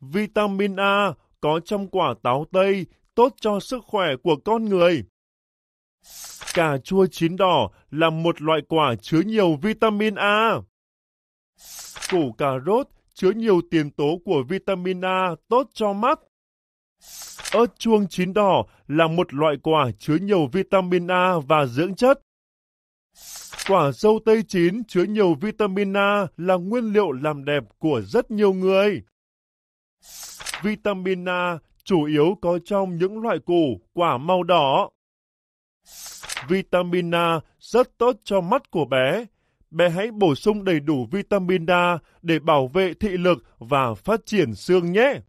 Vitamin A có trong quả táo tây tốt cho sức khỏe của con người. Cà chua chín đỏ là một loại quả chứa nhiều vitamin A. Củ cà rốt chứa nhiều tiền tố của vitamin A tốt cho mắt. Ớt chuông chín đỏ là một loại quả chứa nhiều vitamin A và dưỡng chất. Quả dâu tây chín chứa nhiều vitamin A, là nguyên liệu làm đẹp của rất nhiều người. Vitamin A chủ yếu có trong những loại củ, quả màu đỏ. Vitamin A rất tốt cho mắt của bé. Bé hãy bổ sung đầy đủ vitamin A để bảo vệ thị lực và phát triển xương nhé.